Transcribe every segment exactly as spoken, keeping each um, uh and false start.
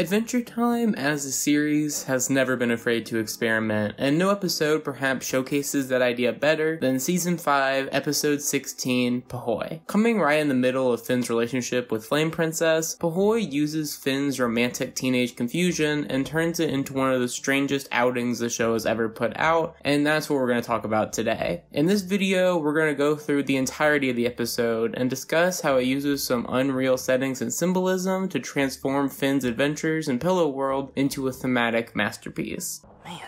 Adventure Time, as a series, has never been afraid to experiment, and no episode perhaps showcases that idea better than Season five, Episode sixteen, Puhoy. Coming right in the middle of Finn's relationship with Flame Princess, Puhoy uses Finn's romantic teenage confusion and turns it into one of the strangest outings the show has ever put out, and that's what we're going to talk about today. In this video, we're going to go through the entirety of the episode and discuss how it uses some unreal settings and symbolism to transform Finn's adventure in Pillow World into a thematic masterpiece. Man,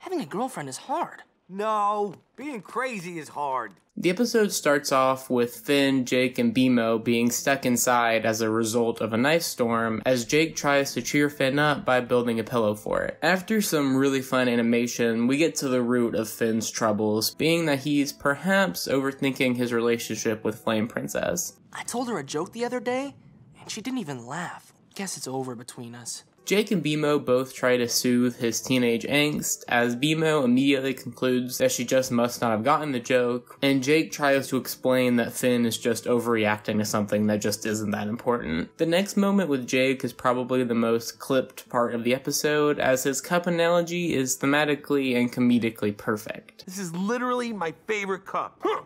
having a girlfriend is hard. No, being crazy is hard. The episode starts off with Finn, Jake, and B M O being stuck inside as a result of a knife storm as Jake tries to cheer Finn up by building a pillow for it. After some really fun animation, we get to the root of Finn's troubles, being that he's perhaps overthinking his relationship with Flame Princess. I told her a joke the other day, and she didn't even laugh. Guess it's over between us. Jake and B M O both try to soothe his teenage angst, as B M O immediately concludes that she just must not have gotten the joke, and Jake tries to explain that Finn is just overreacting to something that just isn't that important. The next moment with Jake is probably the most clipped part of the episode, as his cup analogy is thematically and comedically perfect. This is literally my favorite cup. Huh.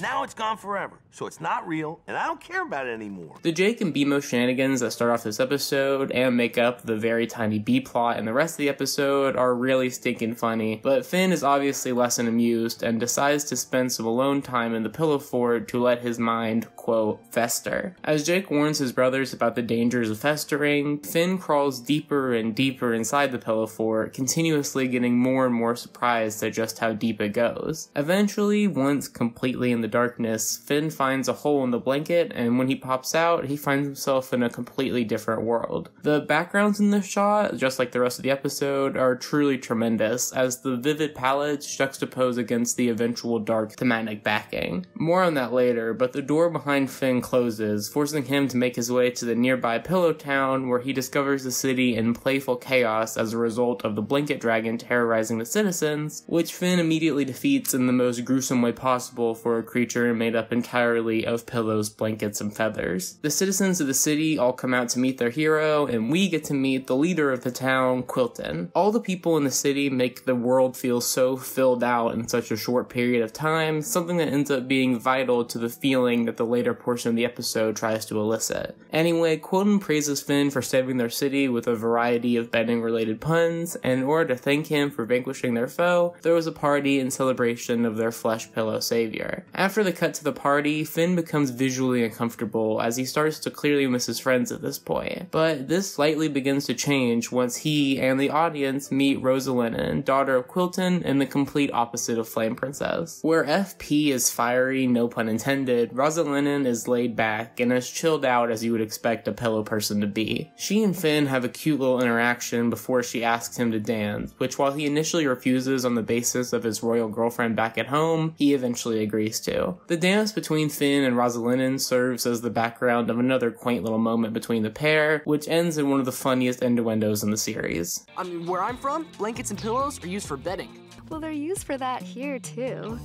Now it's gone forever, so it's not real, and I don't care about it anymore. The Jake and B M O shenanigans that start off this episode and make up the very tiny B-plot and the rest of the episode are really stinking funny, but Finn is obviously less than amused and decides to spend some alone time in the pillow fort to let his mind, quote, fester. As Jake warns his brothers about the dangers of festering, Finn crawls deeper and deeper inside the pillow fort, continuously getting more and more surprised at just how deep it goes. Eventually, once completely in the darkness, Finn finds a hole in the blanket, and when he pops out, he finds himself in a completely different world. The backgrounds in this shot, just like the rest of the episode, are truly tremendous, as the vivid palettes juxtapose against the eventual dark thematic backing. More on that later, but the door behind Finn closes, forcing him to make his way to the nearby Pillow Town, where he discovers the city in playful chaos as a result of the blanket dragon terrorizing the citizens, which Finn immediately defeats in the most gruesome way possible for a creature made up entirely of pillows, blankets, and feathers. The citizens of the city all come out to meet their hero, and we get to meet the leader of the town, Quilton. All the people in the city make the world feel so filled out in such a short period of time, something that ends up being vital to the feeling that the later portion of the episode tries to elicit. Anyway, Quilton praises Finn for saving their city with a variety of betting-related puns, and in order to thank him for vanquishing their foe, throws a party in celebration of their flesh pillow savior. After the cut to the party, Finn becomes visually uncomfortable as he starts to clearly miss his friends at this point, but this slightly begins to change once he and the audience meet Rosalinen, daughter of Quilton and the complete opposite of Flame Princess. Where F P is fiery, no pun intended, Rosalinen is laid back and as chilled out as you would expect a pillow person to be. She and Finn have a cute little interaction before she asks him to dance, which while he initially refuses on the basis of his royal girlfriend back at home, he eventually agrees to. The dance between Finn and Rosalinen serves as the background of another quaint little moment between the pair, which ends in one of the funniest innuendos in the series. I mean, where I'm from, blankets and pillows are used for bedding. Well, they're used for that here, too.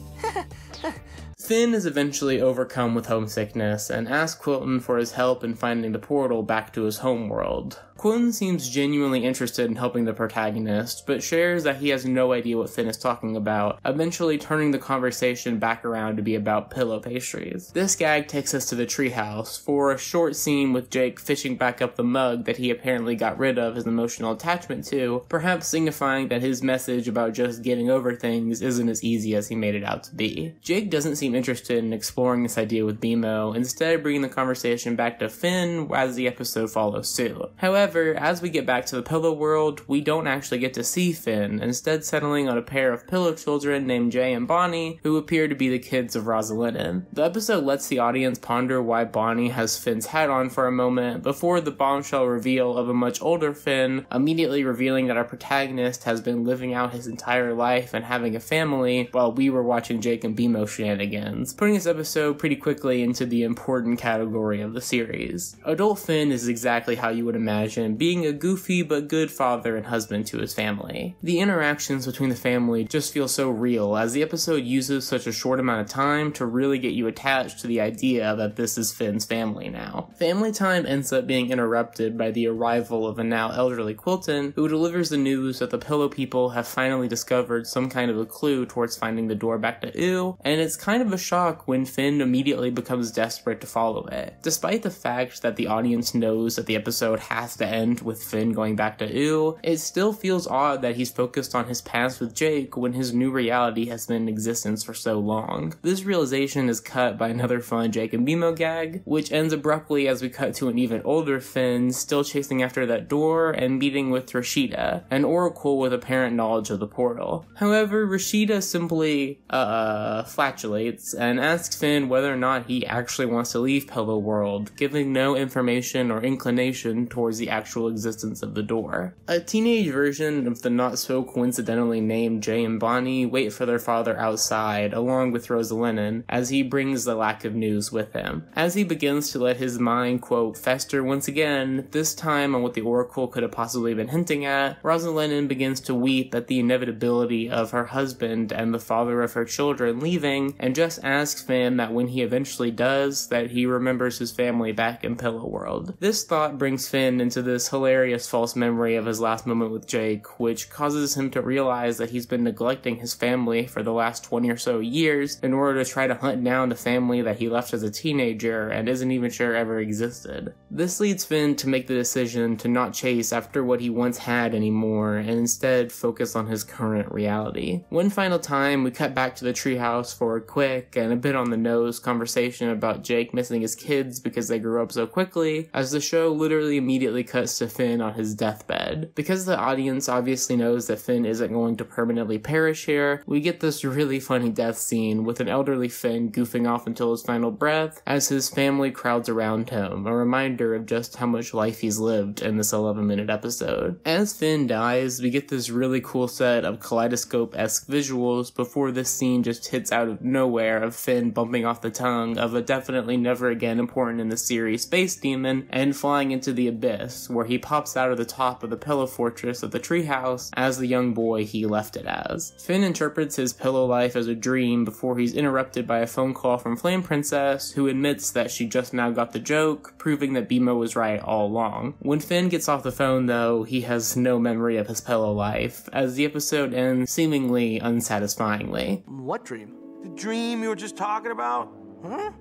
Finn is eventually overcome with homesickness and asks Quilton for his help in finding the portal back to his homeworld. Quilton seems genuinely interested in helping the protagonist, but shares that he has no idea what Finn is talking about, eventually turning the conversation back around to be about pillow pastries. This gag takes us to the treehouse for a short scene with Jake fishing back up the mug that he apparently got rid of his emotional attachment to, perhaps signifying that his message about just getting over things isn't as easy as he made it out to be. Jake doesn't seem interested in exploring this idea with B M O, instead bringing the conversation back to Finn as the episode follows suit. However, as we get back to the Pillow World, we don't actually get to see Finn, instead settling on a pair of pillow children named Jay and Bonnie, who appear to be the kids of Rosalinen. The episode lets the audience ponder why Bonnie has Finn's hat on for a moment, before the bombshell reveal of a much older Finn, immediately revealing that our protagonist has been living out his entire life and having a family while we were watching Jake and B M O shenanigans, putting this episode pretty quickly into the important category of the series. Adult Finn is exactly how you would imagine attention, being a goofy but good father and husband to his family. The interactions between the family just feel so real, as the episode uses such a short amount of time to really get you attached to the idea that this is Finn's family now. Family time ends up being interrupted by the arrival of a now elderly Quilton, who delivers the news that the Pillow people have finally discovered some kind of a clue towards finding the door back to Ew, and it's kind of a shock when Finn immediately becomes desperate to follow it. Despite the fact that the audience knows that the episode has to end with Finn going back to Ew, it still feels odd that he's focused on his past with Jake when his new reality has been in existence for so long. This realization is cut by another fun Jake and B M O gag, which ends abruptly as we cut to an even older Finn still chasing after that door and meeting with Rashida, an oracle with apparent knowledge of the portal. However, Rashida simply, uh, flatulates and asks Finn whether or not he actually wants to leave Pillow World, giving no information or inclination towards the actual existence of the door. A teenage version of the not-so-coincidentally named Jay and Bonnie wait for their father outside, along with Rosalinen, as he brings the lack of news with him. As he begins to let his mind, quote, fester once again, this time on what the oracle could have possibly been hinting at, Rosalinen begins to weep at the inevitability of her husband and the father of her children leaving, and just asks Finn that when he eventually does, that he remembers his family back in Pillow World. This thought brings Finn into this hilarious false memory of his last moment with Jake, which causes him to realize that he's been neglecting his family for the last twenty or so years in order to try to hunt down the family that he left as a teenager and isn't even sure ever existed. This leads Finn to make the decision to not chase after what he once had anymore and instead focus on his current reality. One final time, we cut back to the treehouse for a quick and a bit on the nose conversation about Jake missing his kids because they grew up so quickly, as the show literally immediately cuts to Finn on his deathbed. Because the audience obviously knows that Finn isn't going to permanently perish here, we get this really funny death scene with an elderly Finn goofing off until his final breath as his family crowds around him, a reminder of just how much life he's lived in this eleven minute episode. As Finn dies, we get this really cool set of kaleidoscope-esque visuals before this scene just hits out of nowhere of Finn bumping off the tongue of a definitely never again important in the series space demon and flying into the abyss, where he pops out of the top of the Pillow Fortress of the treehouse as the young boy he left it as. Finn interprets his pillow life as a dream before he's interrupted by a phone call from Flame Princess, who admits that she just now got the joke, proving that B M O was right all along. When Finn gets off the phone though, he has no memory of his pillow life, as the episode ends seemingly unsatisfyingly. What dream? The dream you were just talking about? Huh?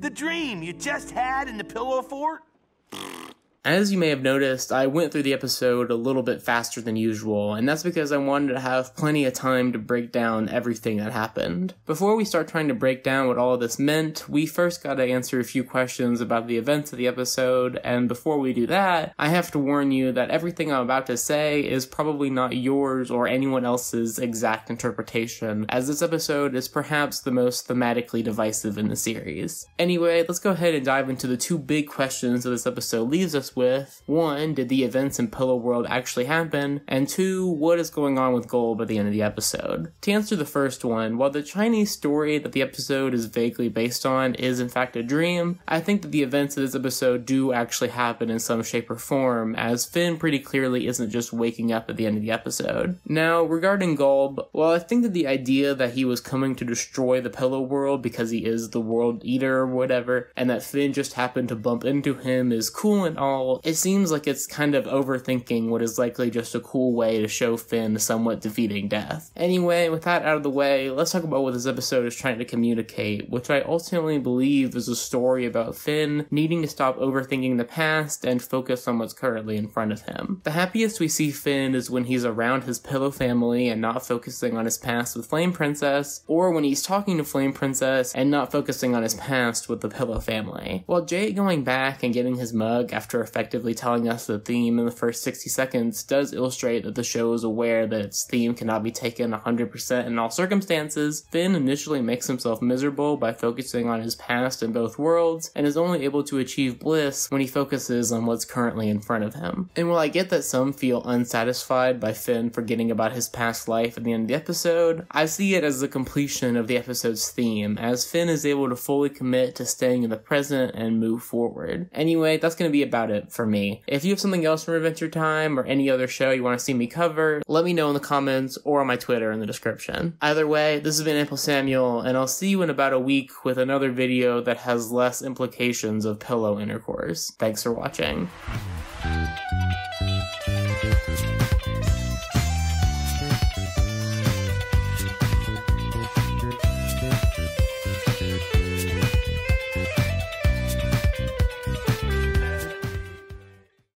The dream you just had in the pillow fort? As you may have noticed, I went through the episode a little bit faster than usual, and that's because I wanted to have plenty of time to break down everything that happened. Before we start trying to break down what all of this meant, we first gotta answer a few questions about the events of the episode, and before we do that, I have to warn you that everything I'm about to say is probably not yours or anyone else's exact interpretation, as this episode is perhaps the most thematically divisive in the series. Anyway, let's go ahead and dive into the two big questions that this episode leaves us with. One, did the events in Pillow World actually happen? And two, what is going on with Gulb at the end of the episode? To answer the first one, while the Chinese story that the episode is vaguely based on is in fact a dream, I think that the events of this episode do actually happen in some shape or form, as Finn pretty clearly isn't just waking up at the end of the episode. Now, regarding Gulb, while I think that the idea that he was coming to destroy the Pillow World because he is the World Eater or whatever, and that Finn just happened to bump into him is cool and all, it seems like it's kind of overthinking what is likely just a cool way to show Finn somewhat defeating death. Anyway, with that out of the way, let's talk about what this episode is trying to communicate, which I ultimately believe is a story about Finn needing to stop overthinking the past and focus on what's currently in front of him. The happiest we see Finn is when he's around his Pillow family and not focusing on his past with Flame Princess, or when he's talking to Flame Princess and not focusing on his past with the Pillow family. While Jay going back and getting his mug after effectively telling us the theme in the first sixty seconds does illustrate that the show is aware that its theme cannot be taken one hundred percent in all circumstances, Finn initially makes himself miserable by focusing on his past in both worlds, and is only able to achieve bliss when he focuses on what's currently in front of him. And while I get that some feel unsatisfied by Finn forgetting about his past life at the end of the episode, I see it as the completion of the episode's theme, as Finn is able to fully commit to staying in the present and move forward. Anyway, that's going to be about it it for me. If you have something else from Adventure Time or any other show you want to see me cover, let me know in the comments or on my Twitter in the description. Either way, this has been Ample Samuel, and I'll see you in about a week with another video that has less implications of pillow intercourse. Thanks for watching.